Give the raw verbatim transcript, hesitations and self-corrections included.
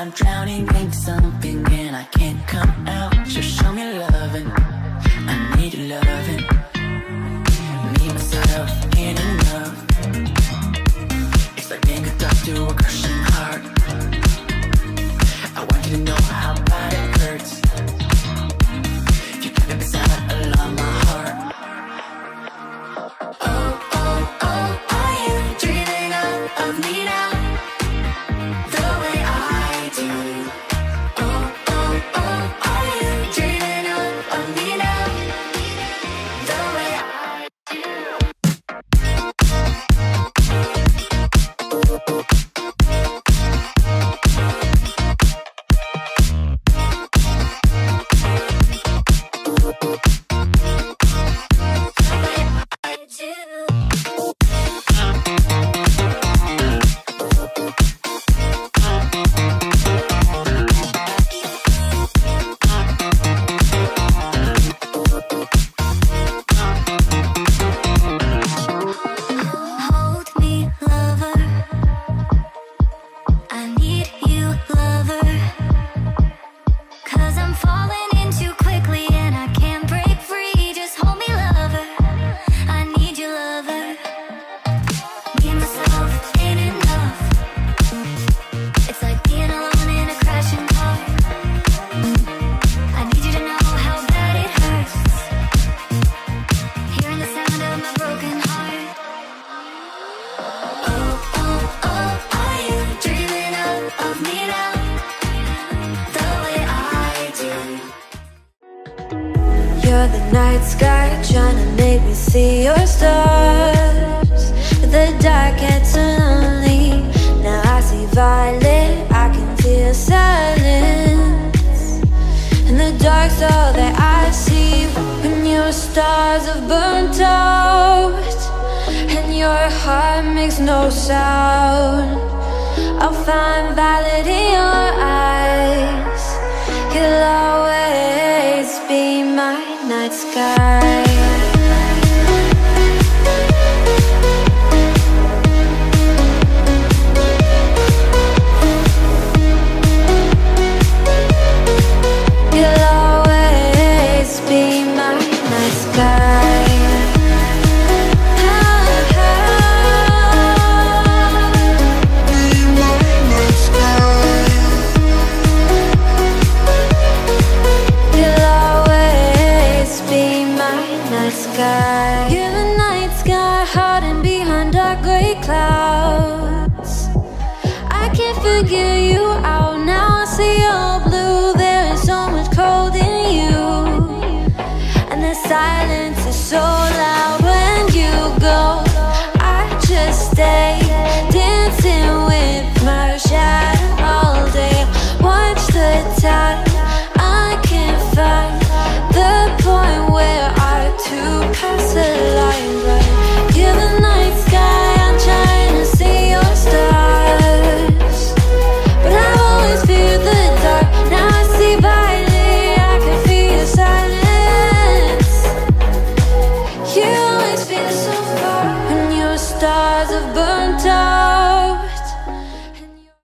I'm drowning in something and I can't come out. Just show me loving, I need loving. Need myself, in enough. It's like being a doctor to a crushing heart. I want you to know how bad it hurts. You keep it beside along my heart. Oh, oh, oh, are you dreaming of, of me now? See your stars, the dark and lonely. Now I see violet, I can feel silence. And the dark's all that I see. When your stars have burnt out and your heart makes no sound, I'll find violet in your eyes. You'll always be my night sky. You're the night sky hiding behind dark gray clouds. I can't figure you out now. I see all blue. There is so much cold in you, and the silence is so loud. When you go, I just stay dancing with my shadow all day. Watch the tide. I can't find the point where I too pass the line, but you're the night sky. I'm trying to see your stars, but I always fear the dark. Now I see violet, I can feel your silence. You always feel so far when your stars have burnt out.